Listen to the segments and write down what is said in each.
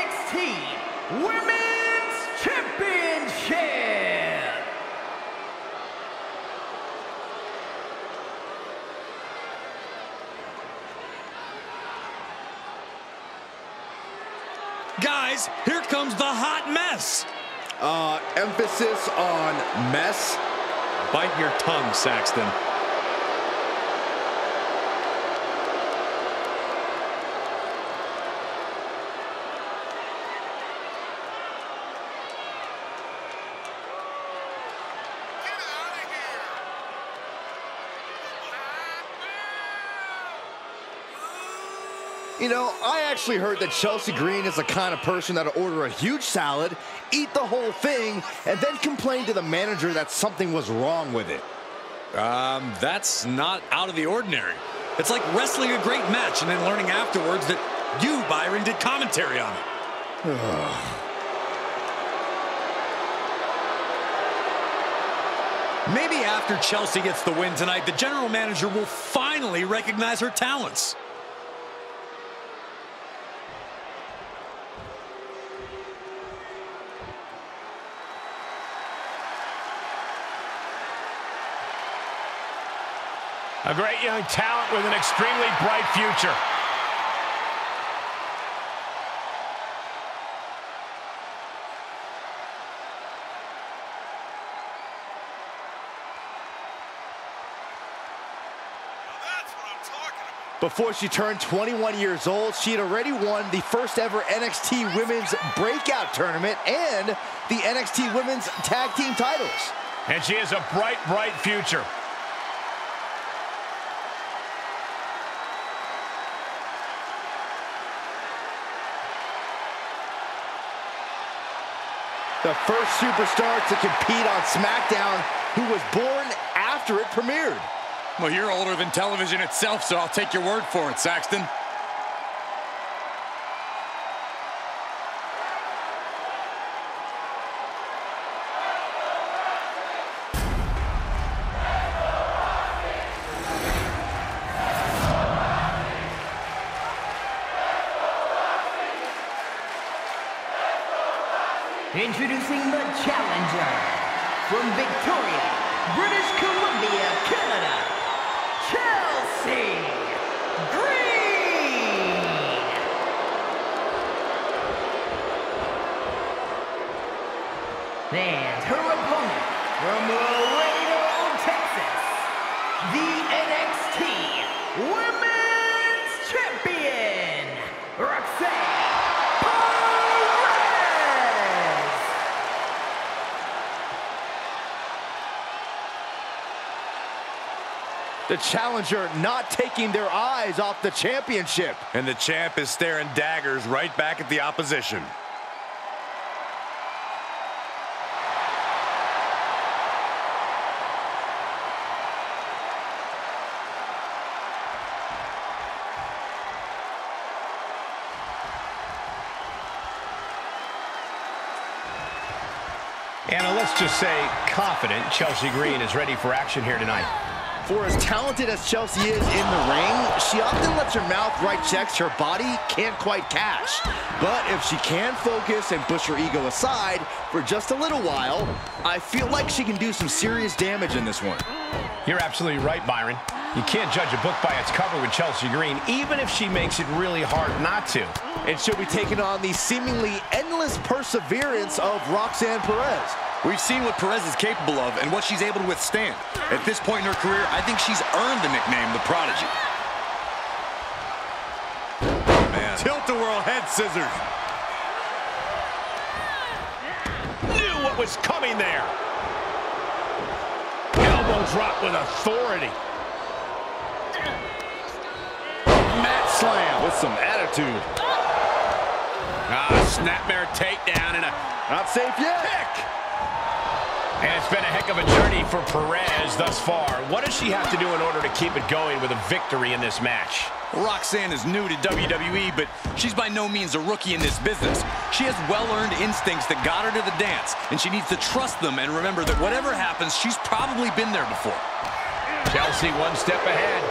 NXT Women's Championship. Guys, here comes the hot mess. Emphasis on mess. Bite your tongue, Saxton. You know, I actually heard that Chelsea Green is the kind of person that'll order a huge salad, eat the whole thing, and then complain to the manager that something was wrong with it. That's not out of the ordinary. It's like wrestling a great match and then learning afterwards that you, Byron, did commentary on it. Maybe after Chelsea gets the win tonight, the general manager will finally recognize her talents. A great young talent with an extremely bright future. That's what I'm talking about. Before she turned 21 years old, she had already won the first ever NXT Women's Breakout Tournament and the NXT Women's Tag Team Titles. And she has a bright, bright future. The first superstar to compete on SmackDown, who was born after it premiered. Well, you're older than television itself, so I'll take your word for it, Saxton. Introducing the challenger, from Victoria, British Columbia, Canada, Chelsea Green. And her opponent, from Laredo, Texas, the NXT Women's Champion, Roxanne . The challenger not taking their eyes off the championship. And the champ is staring daggers right back at the opposition. And let's just say confident Chelsea Green is ready for action here tonight. For as talented as Chelsea is in the ring, she often lets her mouth write checks her body can't quite cash. But if she can focus and push her ego aside for just a little while, I feel like she can do some serious damage in this one. You're absolutely right, Byron. You can't judge a book by its cover with Chelsea Green, even if she makes it really hard not to. And she'll be taking on the seemingly endless perseverance of Roxanne Perez. We've seen what Perez is capable of and what she's able to withstand. At this point in her career, I think she's earned the nickname, the Prodigy. Oh, man. Tilt-a-whirl head scissors. Knew what was coming there. Elbow drop with authority. Mat slam with some attitude. Snapmare takedown and a... Not safe yet. Pick. And it's been a heck of a journey for Perez thus far. What does she have to do in order to keep it going with a victory in this match? Roxanne is new to WWE, but she's by no means a rookie in this business. She has well-earned instincts that got her to the dance, and she needs to trust them and remember that whatever happens, she's probably been there before. Chelsea one step ahead.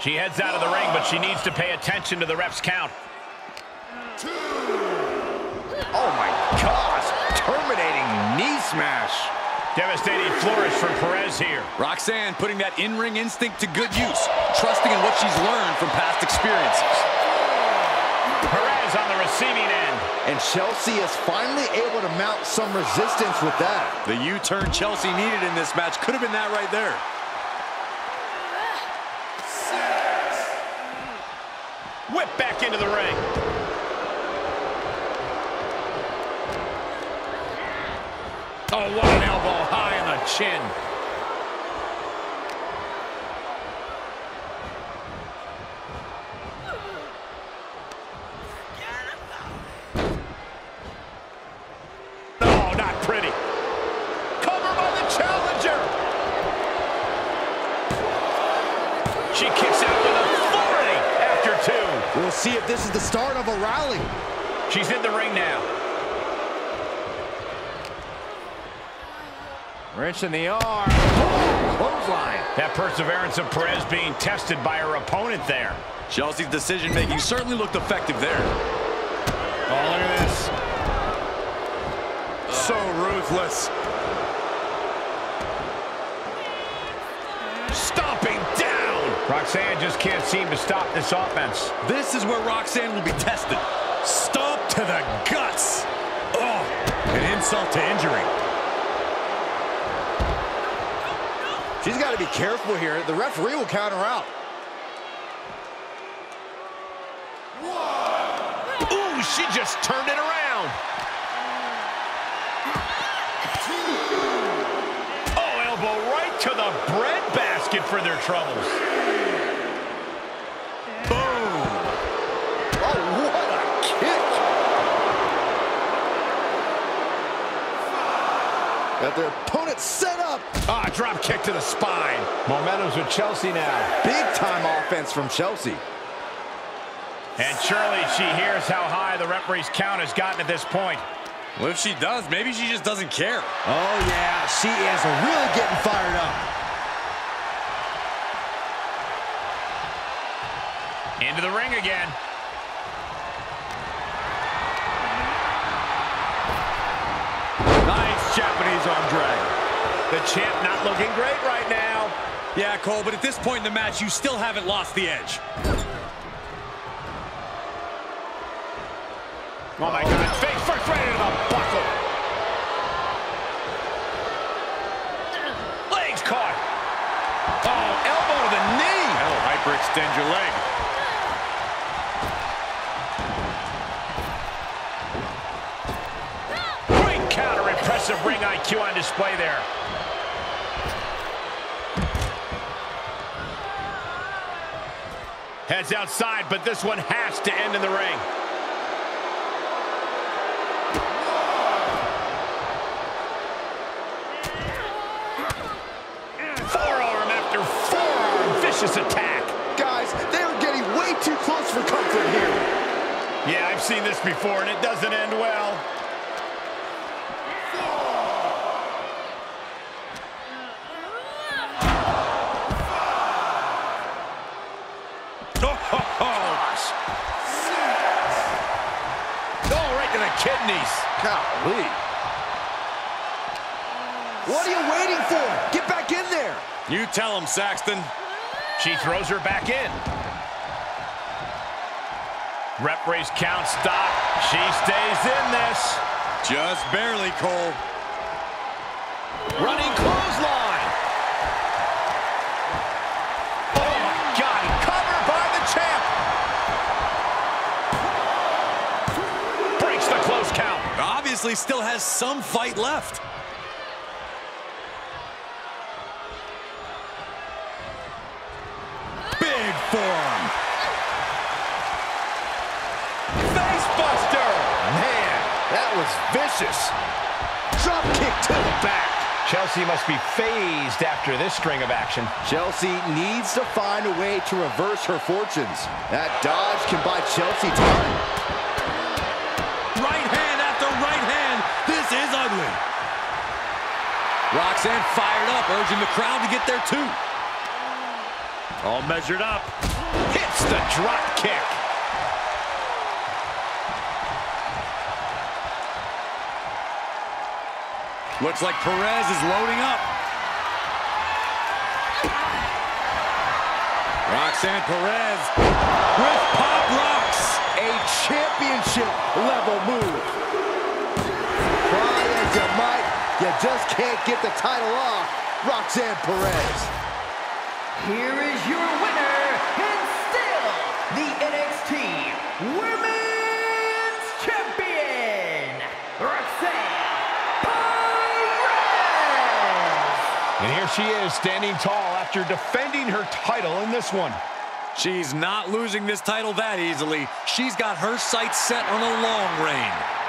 She heads out of the ring, but she needs to pay attention to the ref's count. Two. Oh my gosh, terminating knee smash. Devastating flourish from Perez here. Roxanne putting that in-ring instinct to good use, trusting in what she's learned from past experiences. Perez on the receiving end. And Chelsea is finally able to mount some resistance with that. The U-turn Chelsea needed in this match could have been that right there. Whip back into the ring. Oh, what an elbow high on the chin. We'll see if this is the start of a rally. She's in the ring now. Wrench in the arm. Clothesline. That perseverance of Perez being tested by her opponent there. Chelsea's decision-making certainly looked effective there. Oh, look at this. So ruthless. Roxanne just can't seem to stop this offense. This is where Roxanne will be tested. Stomp to the guts. Oh, an insult to injury. She's got to be careful here. The referee will count her out. One. Ooh, she just turned it around. Two. Oh, elbow right to the bread basket for their troubles. Got their opponent set up. Ah, drop kick to the spine. Momentum's with Chelsea now. Big time offense from Chelsea. And surely she hears how high the referee's count has gotten at this point. Well, if she does, maybe she just doesn't care. Oh, yeah, she is really getting fired up. Into the ring again. Japanese arm drag. The champ not looking great right now. Yeah, Cole, but at this point in the match, you still haven't lost the edge. Oh, my God. Face first right into the buckle. Legs caught. Oh, elbow to the knee. That'll hyperextend your leg. Impressive ring IQ on display there. Heads outside, but this one has to end in the ring. Forearm after forearm, vicious attack. Guys, they are getting way too close for comfort here. Yeah, I've seen this before, and it doesn't end well. Kidneys. Golly. What are you waiting for? Get back in there. You tell him, Saxton. She throws her back in. Referee's count stopped. She stays in this. Just barely, Cole. Running clothesline. Oh, my God. Covered by the champ. Count. Obviously still has some fight left. Big form. Face buster. Man, that was vicious. Drop kick to the back. Chelsea must be phased after this string of action. Chelsea needs to find a way to reverse her fortunes. That dodge can buy Chelsea time. Roxanne fired up, urging the crowd to get there too. All measured up. Hits the drop kick. Looks like Perez is loading up. Roxanne Perez with Pop Rocks. A championship-level move. Try as you might, you just can't get the title off Roxanne Perez. Here is your winner, and still the NXT Women's Champion, Roxanne Perez. And here she is, standing tall after defending her title in this one. She's not losing this title that easily. She's got her sights set on a long reign.